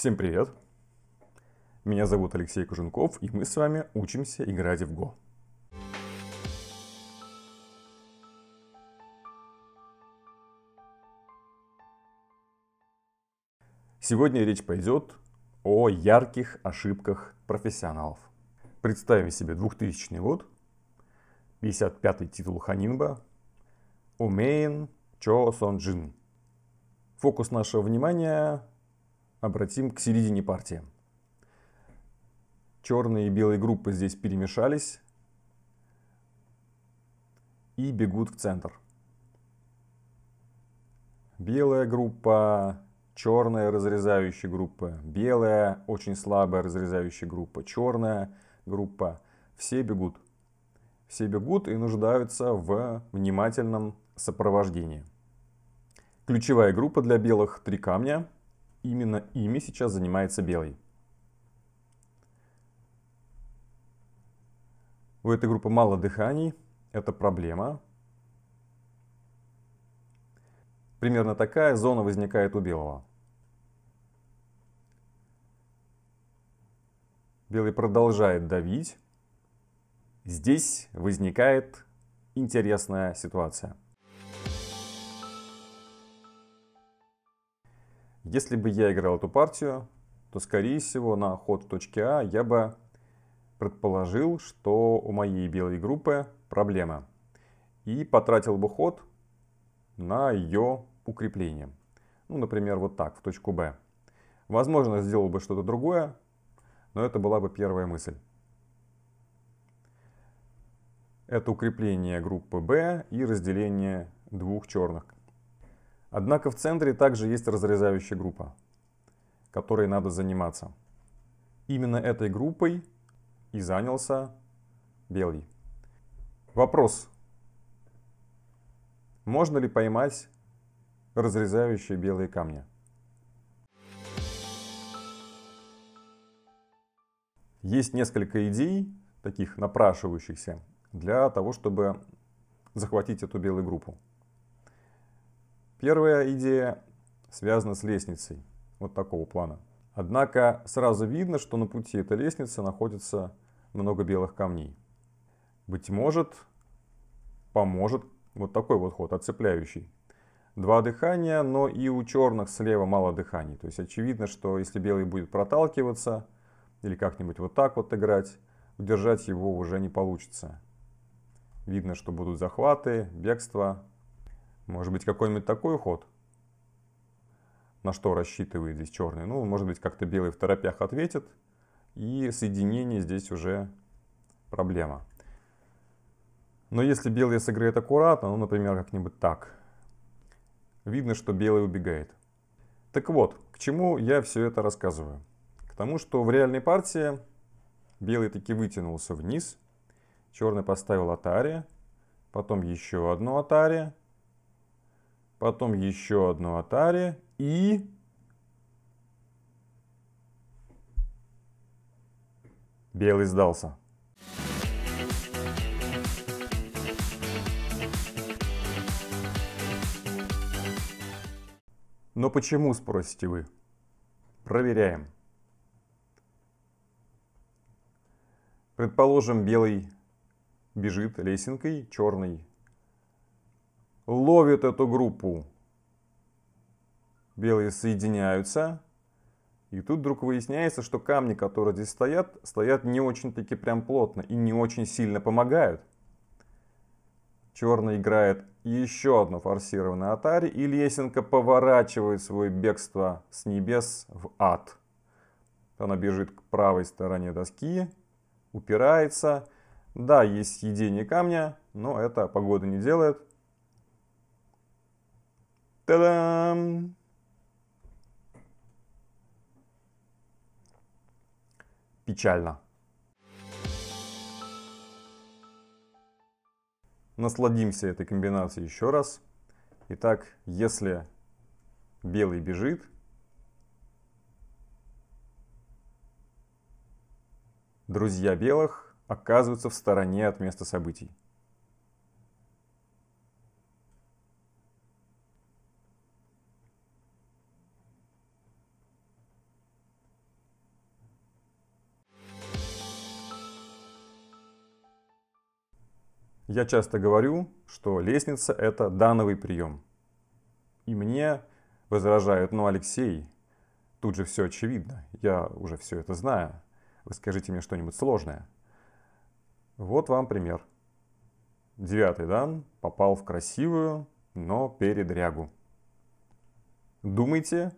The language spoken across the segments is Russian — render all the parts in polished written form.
Всем привет! Меня зовут Алексей Кожунков, и мы с вами учимся играть в Го. Сегодня речь пойдет о ярких ошибках профессионалов. Представим себе 2000 год, 55-й титул Ханинба, Умэйн Чо Сон Джин. Фокус нашего внимания обратим к середине партии. Черные и белые группы здесь перемешались и бегут в центр. Белая группа, черная разрезающая группа, белая очень слабая разрезающая группа, черная группа. Все бегут. Все бегут и нуждаются в внимательном сопровождении. Ключевая группа для белых — три камня. Именно ими сейчас занимается белый. У этой группы мало дыханий. Это проблема. Примерно такая зона возникает у белого. Белый продолжает давить. Здесь возникает интересная ситуация. Если бы я играл эту партию, то, скорее всего, на ход в точке А я бы предположил, что у моей белой группы проблема. И потратил бы ход на ее укрепление. Ну, например, вот так, в точку Б. Возможно, сделал бы что-то другое, но это была бы первая мысль. Это укрепление группы Б и разделение двух черных. Однако в центре также есть разрезающая группа, которой надо заниматься. Именно этой группой и занялся белый. Вопрос: можно ли поймать разрезающие белые камни? Есть несколько идей, таких напрашивающихся, для того, чтобы захватить эту белую группу. Первая идея связана с лестницей вот такого плана. Однако сразу видно, что на пути этой лестницы находится много белых камней. Быть может, поможет вот такой вот ход, отцепляющий. Два дыхания, но и у черных слева мало дыханий. То есть очевидно, что если белый будет проталкиваться или как-нибудь вот так вот играть, удержать его уже не получится. Видно, что будут захваты, бегства. Может быть, какой-нибудь такой ход, на что рассчитывает здесь черный. Ну, может быть, как-то белый в торопях ответит. И соединение здесь уже проблема. Но если белый сыграет аккуратно, ну, например, как-нибудь так, видно, что белый убегает. Так вот, к чему я все это рассказываю? К тому, что в реальной партии белый таки вытянулся вниз, черный поставил атари, потом еще одно атари, потом еще одно атари и белый сдался. Но почему, спросите вы? Проверяем. Предположим, белый бежит лесенкой, черный ловит эту группу. Белые соединяются. И тут вдруг выясняется, что камни, которые здесь стоят, стоят не очень-таки прям плотно и не очень сильно помогают. Черный играет еще одно форсированное атари, и лесенка поворачивает свое бегство с небес в ад. Она бежит к правой стороне доски, упирается. Да, есть съедение камня, но это погода не делает. Та-дам! Печально. Насладимся этой комбинацией еще раз. Итак, если белый бежит, друзья белых оказываются в стороне от места событий. Я часто говорю, что лестница – это дановый прием. И мне возражают: ну, Алексей, тут же все очевидно, я уже все это знаю, вы скажите мне что-нибудь сложное. Вот вам пример. 9-й дан попал в красивую, но передрягу. Думайте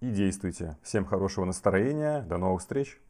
и действуйте. Всем хорошего настроения, до новых встреч!